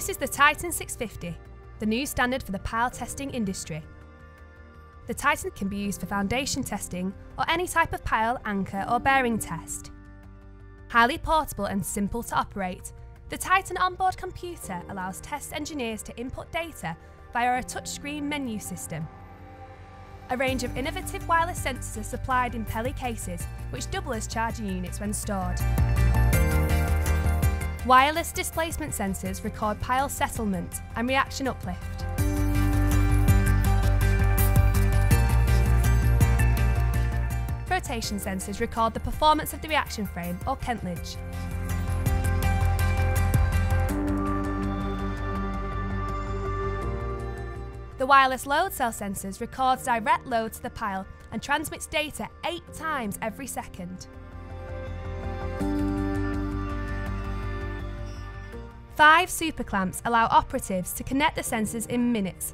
This is the Titan 650, the new standard for the pile testing industry. The Titan can be used for foundation testing or any type of pile, anchor or bearing test. Highly portable and simple to operate, the Titan onboard computer allows test engineers to input data via a touchscreen menu system. A range of innovative wireless sensors are supplied in Peli cases, which double as charging units when stored. Wireless displacement sensors record pile settlement and reaction uplift. Rotation sensors record the performance of the reaction frame or Kentledge. The wireless load cell sensors records direct load to the pile and transmits data 8 times every second. 5 superclamps allow operatives to connect the sensors in minutes.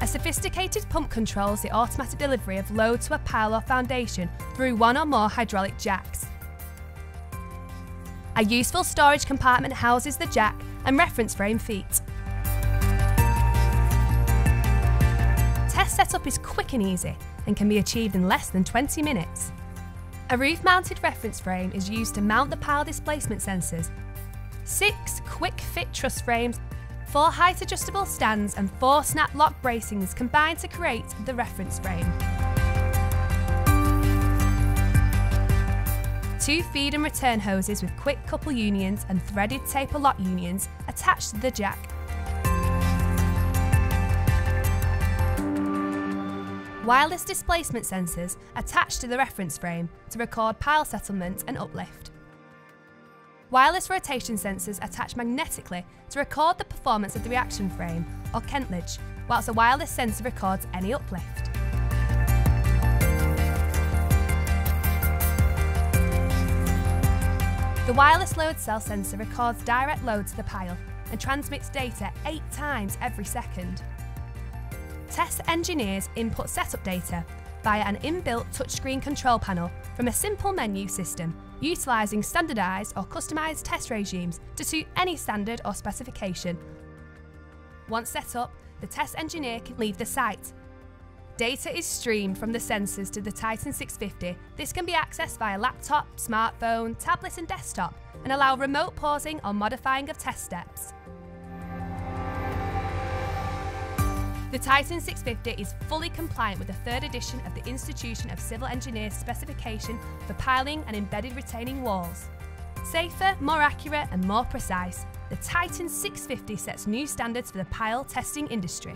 A sophisticated pump controls the automatic delivery of load to a pile or foundation through one or more hydraulic jacks. A useful storage compartment houses the jack and reference frame feet. Test setup is quick and easy and can be achieved in less than 20 minutes. A roof-mounted reference frame is used to mount the pile displacement sensors. 6 quick-fit truss frames, 4 height-adjustable stands and 4 snap-lock bracings combine to create the reference frame. 2 feed and return hoses with quick couple unions and threaded taper lock unions attached to the jack. Wireless displacement sensors attached to the reference frame to record pile settlement and uplift. Wireless rotation sensors attached magnetically to record the performance of the reaction frame or Kentledge, whilst a wireless sensor records any uplift. The wireless load cell sensor records direct load to the pile and transmits data 8 times every second. Test engineers input setup data via an inbuilt touchscreen control panel from a simple menu system, utilising standardised or customised test regimes to suit any standard or specification. Once set up, the test engineer can leave the site. Data is streamed from the sensors to the Titan 650. This can be accessed via laptop, smartphone, tablet and desktop and allow remote pausing or modifying of test steps. The Titan 650 is fully compliant with the 3rd edition of the Institution of Civil Engineers specification for piling and embedded retaining walls. Safer, more accurate and more precise, the Titan 650 sets new standards for the pile testing industry.